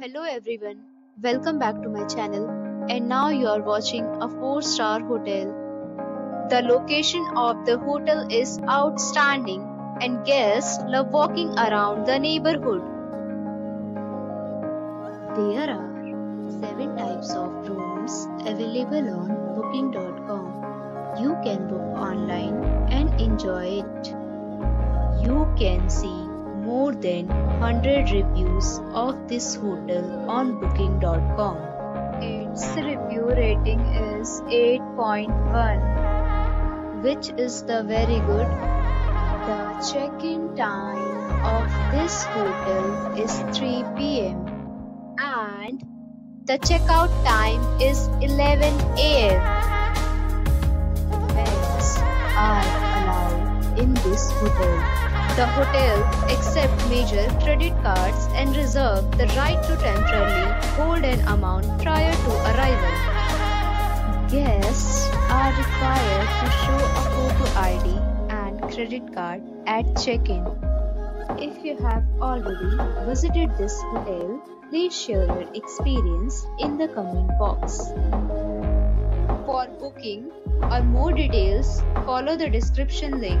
Hello everyone, welcome back to my channel, and now you are watching a 4-star hotel. The location of the hotel is outstanding and guests love walking around the neighborhood. There are 7 types of rooms available on booking.com. You can book online and enjoy it. You can see more than 100 reviews of this hotel on booking.com. Its review rating is 8.1, which is very good. The check-in time of this hotel is 3 PM and the checkout time is 11 AM. Pets are allowed in this hotel. The hotel accepts major credit cards and reserves the right to temporarily hold an amount prior to arrival. Guests are required to show a photo ID and credit card at check-in. If you have already visited this hotel, please share your experience in the comment box. For booking or more details, follow the description link.